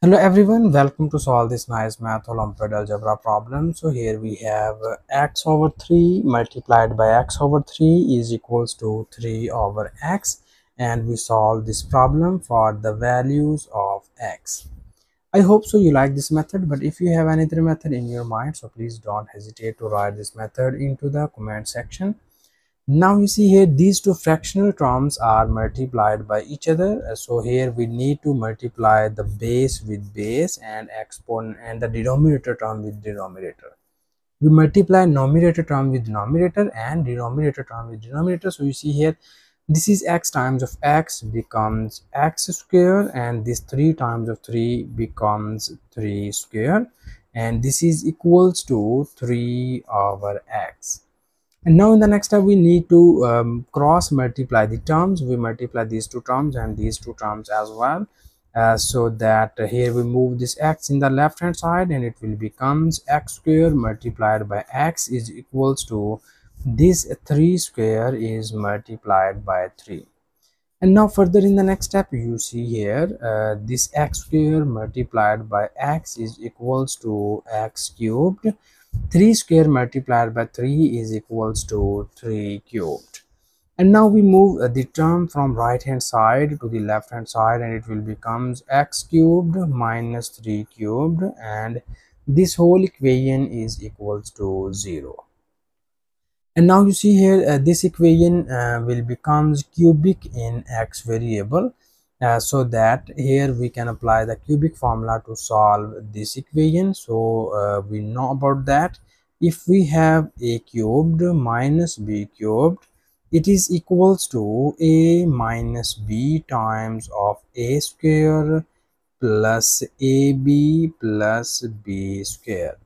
Hello everyone, welcome to solve this nice math Olympiad algebra problem. So here we have x over 3 multiplied by x over 3 is equals to 3 over x, and we solve this problem for the values of x. I hope so you like this method, but if you have any other method in your mind, so please don't hesitate to write this method into the comment section. Now you see here these two fractional terms are multiplied by each other, so here we need to multiply the base with base and exponent and the denominator term with denominator. We multiply numerator term with numerator and denominator term with denominator. So you see here this is x times of x becomes x square, and this 3 times of 3 becomes 3 square, and this is equals to 3 over x. And now in the next step we need to cross multiply the terms. We multiply these two terms and these two terms as well, so that here we move this x in the left hand side and it will becomes x square multiplied by x is equals to this 3 square is multiplied by 3. And now further in the next step you see here this x square multiplied by x is equals to x cubed. 3 square multiplied by 3 is equals to 3 cubed. And now we move the term from right hand side to the left hand side, and it will becomes x cubed minus 3 cubed, and this whole equation is equals to 0. And now you see here this equation will becomes cubic in x variable, so that here we can apply the cubic formula to solve this equation. So we know about that if we have a cubed minus b cubed, it is equals to a minus b times of a square plus ab plus b square.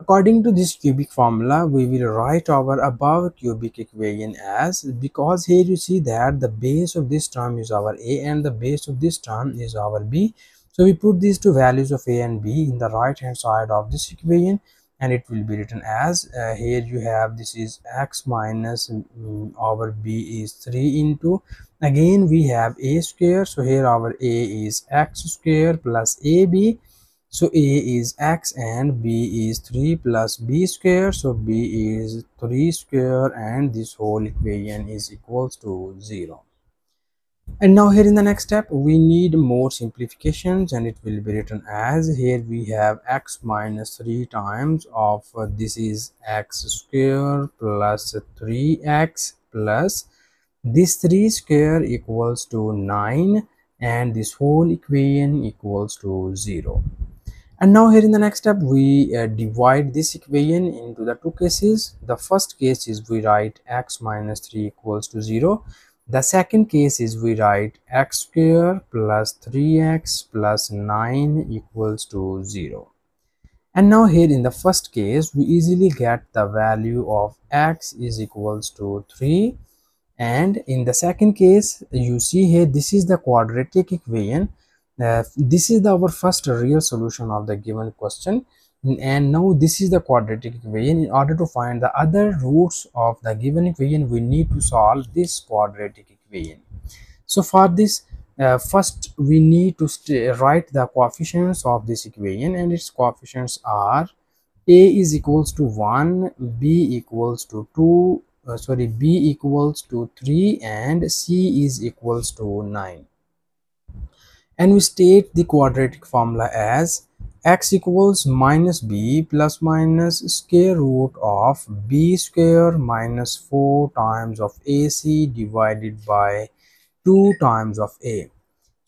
According to this cubic formula, we will write our above cubic equation as, because here you see that the base of this term is our a and the base of this term is our b. So we put these two values of a and b in the right hand side of this equation, and it will be written as here you have this is x minus our b is 3 into, again we have a square, so here our a is x square plus ab. So a is x and b is 3 plus b square, so b is 3 square, and this whole equation is equals to 0. And now here in the next step we need more simplifications, and it will be written as here we have x minus 3 times of this is x square plus 3x plus this 3 square equals to 9, and this whole equation equals to 0. And now here in the next step we divide this equation into the two cases. The first case is we write x minus 3 equals to 0. The second case is we write x square plus 3x plus 9 equals to 0. And now here in the first case we easily get the value of x is equals to 3, and in the second case you see here this is the quadratic equation. This is our first real solution of the given question, and now this is the quadratic equation. In order to find the other roots of the given equation, we need to solve this quadratic equation. So for this first we need to write the coefficients of this equation, and its coefficients are a is equals to 1, b equals to 2, b equals to 3, and c is equals to 9. And we state the quadratic formula as x equals minus b plus minus square root of b square minus 4 times of ac divided by 2 times of a.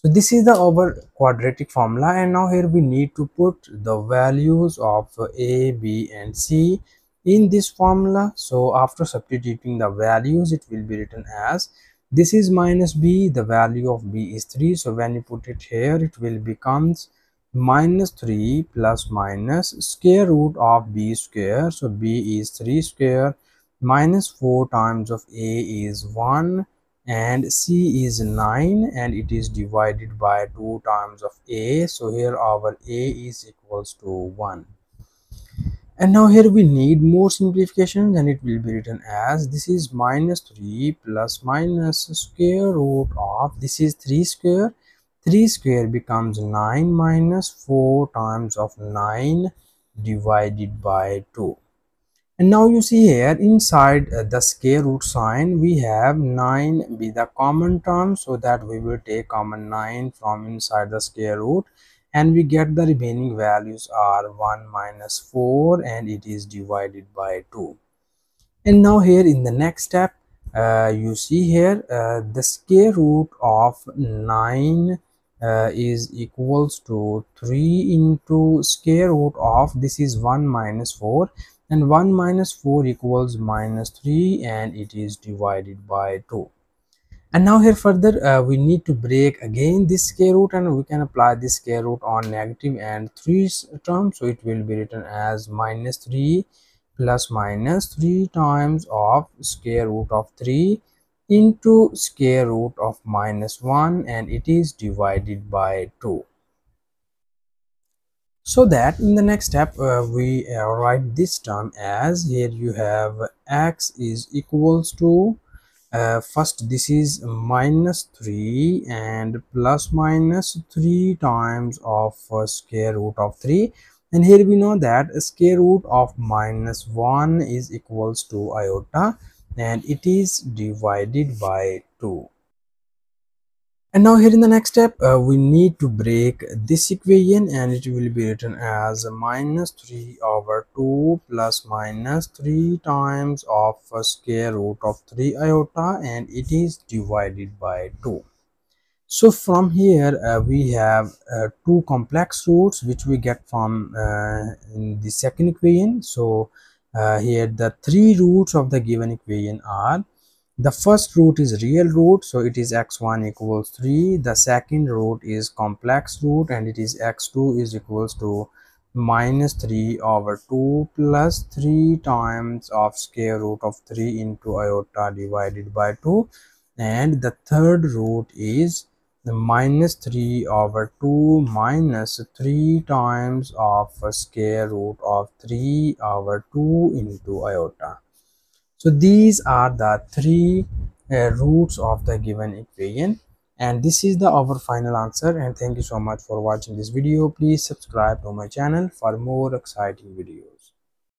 So this is the our quadratic formula, and now here we need to put the values of a, b and c in this formula. So after substituting the values, it will be written as this is minus b, the value of b is 3, so when you put it here it will becomes minus 3 plus minus square root of b square, so b is 3 square minus 4 times of a is 1 and c is 9, and it is divided by 2 times of a, so here our a is equals to 1. And now here we need more simplifications, and it will be written as this is minus 3 plus minus square root of this is 3 square, 3 square becomes 9 minus 4 times of 9 divided by 2. And now you see here inside the square root sign we have 9 be the common term, so that we will take common 9 from inside the square root, and we get the remaining values are 1 minus 4 and it is divided by 2. And now here in the next step you see here the square root of 9 is equals to 3 into square root of this is 1 minus 4, and 1 minus 4 equals minus 3 and it is divided by 2. And now here further we need to break again this square root, and we can apply this square root on negative and 3 term, so it will be written as minus 3 plus minus 3 times of square root of 3 into square root of minus 1 and it is divided by 2. So that in the next step we write this term as here you have x is equals to first this is minus 3 and plus minus 3 times of square root of 3, and here we know that square root of minus 1 is equals to iota and it is divided by 2. And now here in the next step we need to break this equation, and it will be written as minus 3 over 2 plus minus 3 times of square root of 3 iota and it is divided by 2. So from here we have two complex roots which we get from in the second equation. So here the three roots of the given equation are, the first root is real root, so it is x1 equals 3. The second root is complex root, and it is x2 is equals to minus 3 over 2 plus 3 times of square root of 3 into iota divided by 2. And the third root is the minus 3 over 2 minus 3 times of square root of 3 over 2 into iota. So these are the three roots of the given equation, and this is our final answer. And thank you so much for watching this video. Please subscribe to my channel for more exciting videos.